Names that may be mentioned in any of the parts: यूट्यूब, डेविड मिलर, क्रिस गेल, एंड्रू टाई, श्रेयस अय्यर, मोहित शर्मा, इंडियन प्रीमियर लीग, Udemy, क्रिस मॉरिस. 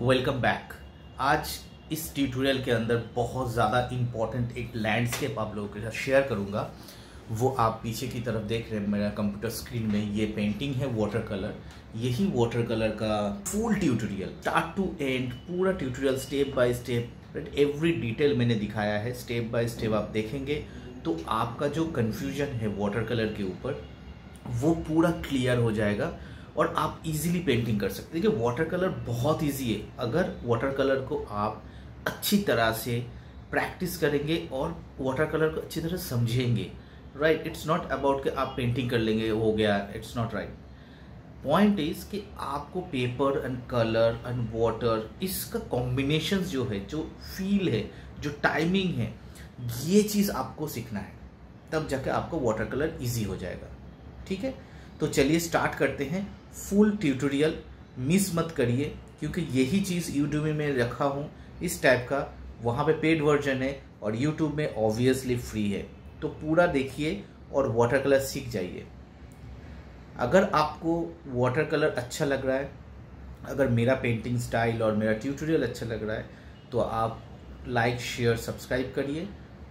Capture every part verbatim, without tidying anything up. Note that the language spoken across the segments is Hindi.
Welcome back. आज इस ट्यूटोरियल के अंदर बहुत ज़्यादा इम्पॉर्टेंट एक लैंडस्केप आप लोगों के साथ शेयर करूँगा। वो आप पीछे की तरफ देख रहे हैं मेरा कंप्यूटर स्क्रीन में, ये पेंटिंग है वाटर कलर। यही वाटर कलर का full tutorial start to end, पूरा tutorial step by step every detail मैंने दिखाया है। स्टेप बाय स्टेप आप देखेंगे तो आपका जो कन्फ्यूजन है वाटर कलर के ऊपर वो पूरा क्लियर हो जाएगा और आप इजीली पेंटिंग कर सकते हैं। देखिए वाटर कलर बहुत इजी है, अगर वाटर कलर को आप अच्छी तरह से प्रैक्टिस करेंगे और वाटर कलर को अच्छी तरह समझेंगे। राइट, इट्स नॉट अबाउट कि आप पेंटिंग कर लेंगे हो गया, it's not right. Point is कि आपको paper and colour and water, इसका कॉम्बिनेशन जो है, जो फील है, जो टाइमिंग है, ये चीज़ आपको सीखना है, तब जाके आपको वाटर कलर ईजी हो जाएगा। ठीक है, तो चलिए स्टार्ट करते हैं। फुल ट्यूटोरियल मिस मत करिए क्योंकि यही चीज़ यूडमी में रखा हूँ इस टाइप का, वहाँ पे पेड वर्जन है और यूट्यूब में ऑब्वियसली फ्री है। तो पूरा देखिए और वाटर कलर सीख जाइए। अगर आपको वाटर कलर अच्छा लग रहा है, अगर मेरा पेंटिंग स्टाइल और मेरा ट्यूटोरियल अच्छा लग रहा है, तो आप लाइक शेयर सब्सक्राइब करिए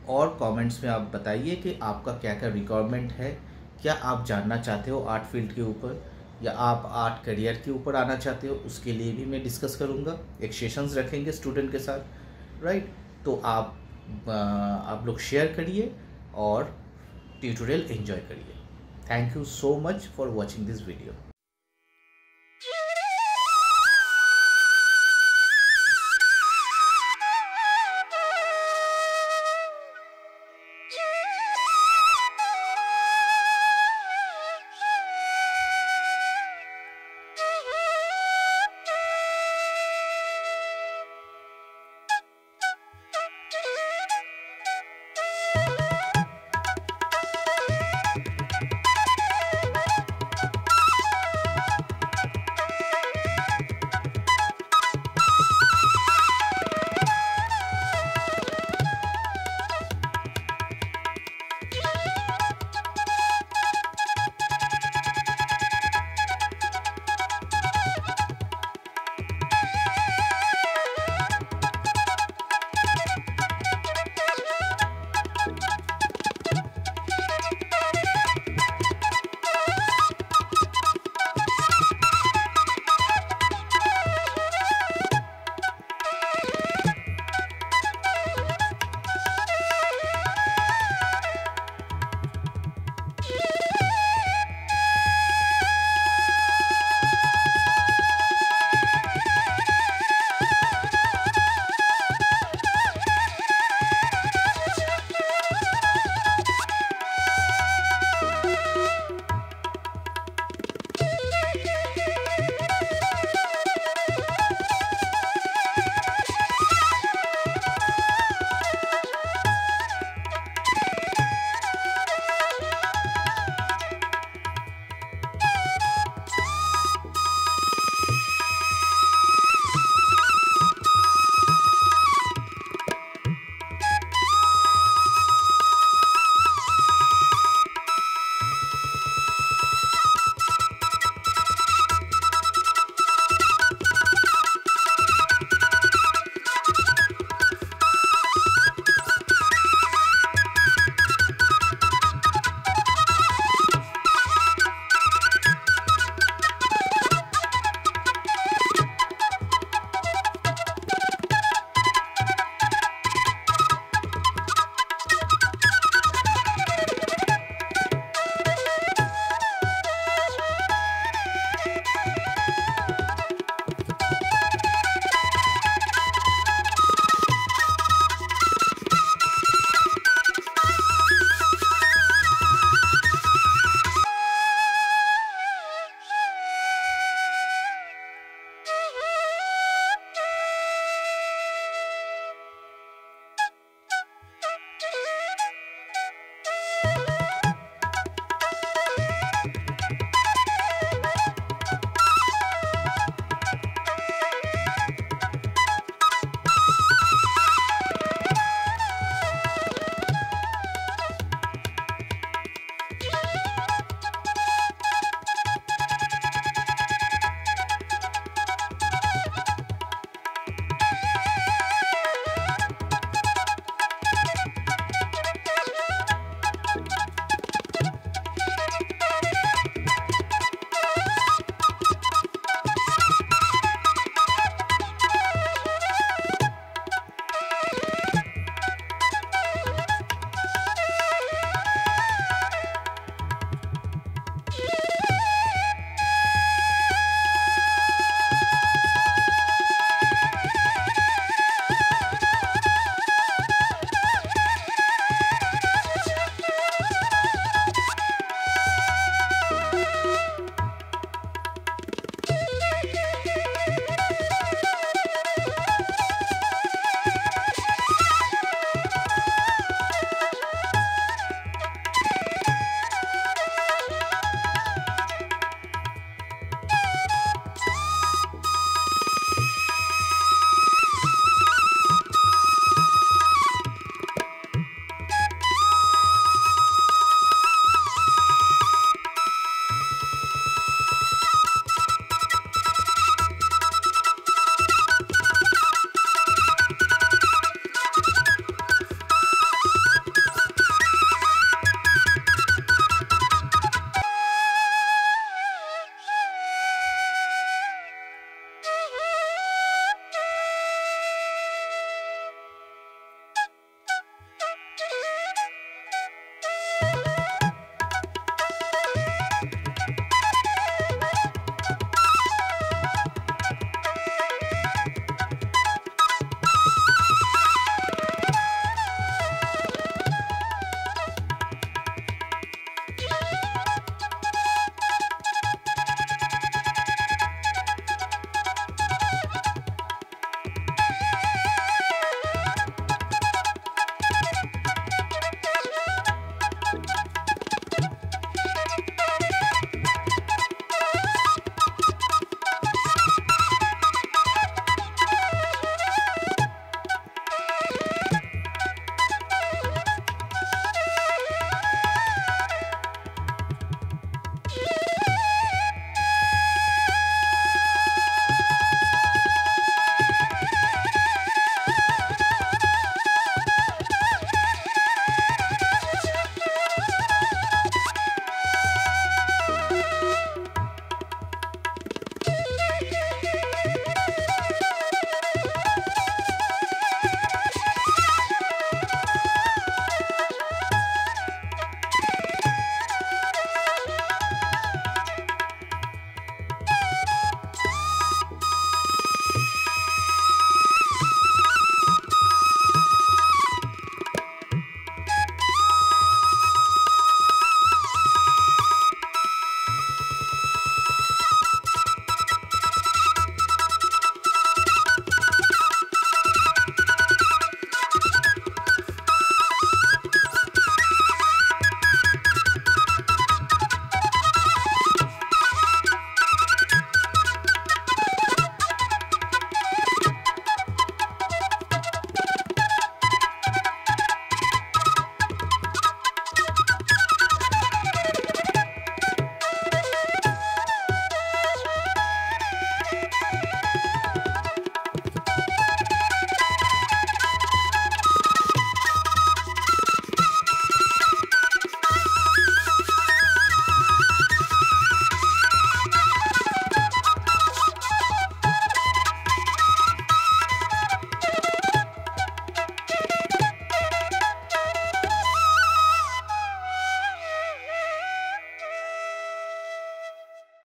और कॉमेंट्स में आप बताइए कि आपका क्या क्या रिक्वायरमेंट है। क्या आप जानना चाहते हो आर्ट फील्ड के ऊपर, या आप आर्ट करियर के ऊपर आना चाहते हो, उसके लिए भी मैं डिस्कस करूंगा। एक सेशंस रखेंगे स्टूडेंट के साथ। राइट, तो आप आप लोग शेयर करिए और ट्यूटोरियल एंजॉय करिए। Thank you so much for watching this video.